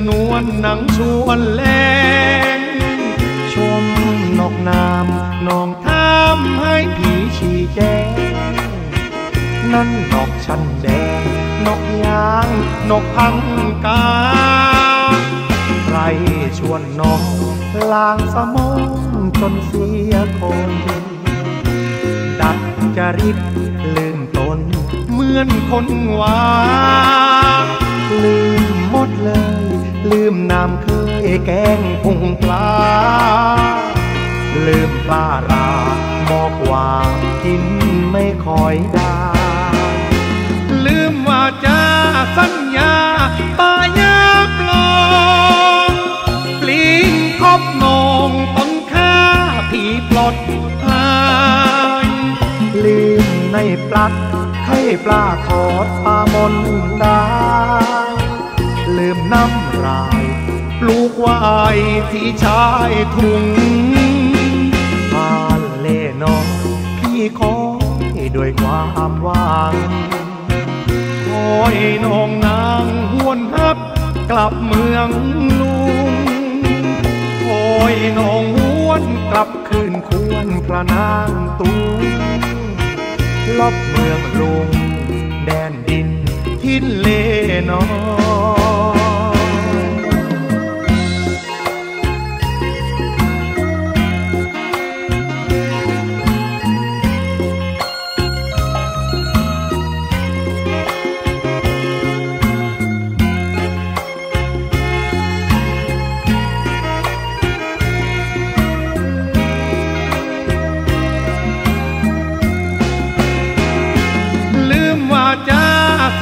อนวลหนังชวนแลงชมนกน้ำนองทำให้ผีชีแจงนั่นนกชั้นแดงนกยางนกพังกาใครชวนน้องล้างสมองจนเสียคนดัดจริตลืมตนเหมือนคนวางลืมหมดเลยลืมน้ำเคยแกงพุงปลาลืมปลาราหมอกวางกินไม่ค่อยได้ลืมว่าจะสัญญาปายาปลอมปลิงคบนองต้นข้าผีปลดพลายลืมในปลัดให้ปลาทอดปลามนดาลืมน้ำลายปลูกไว้ที่ชายทุ่งผ่านเล่น้องพี่คอยด้วยความหวังคอยน้องนางหวนฮับกลับเมืองลุงคอยน้องหวนกลับคืนควรพระนางตูลบเมืองลุงแดนดินทินเล่น้อง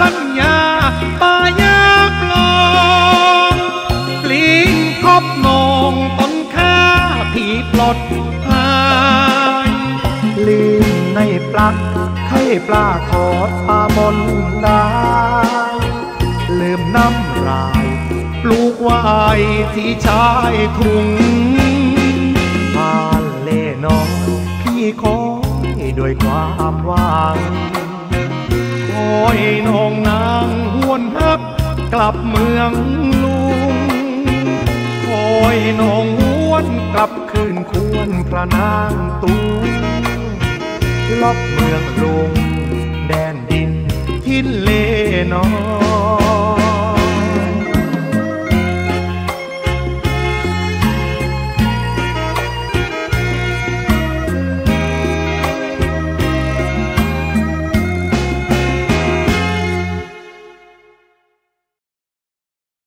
สัญญาปายาปลอมปลิงคบนองต้นข้าผีปลดพายลืมในปลักให้ปลาทอดปลามนดาลืมน้ำลายปลูกไว้ที่ชายทุ่งผ่านเล่น้องพี่คอยด้วยความหวังคอยน้องนางหวนฮับกลับเมืองลุงคอยน้องหวนกลับคืนควรพระนางตูลบเมืองลุงแดนดินทินเลน้อง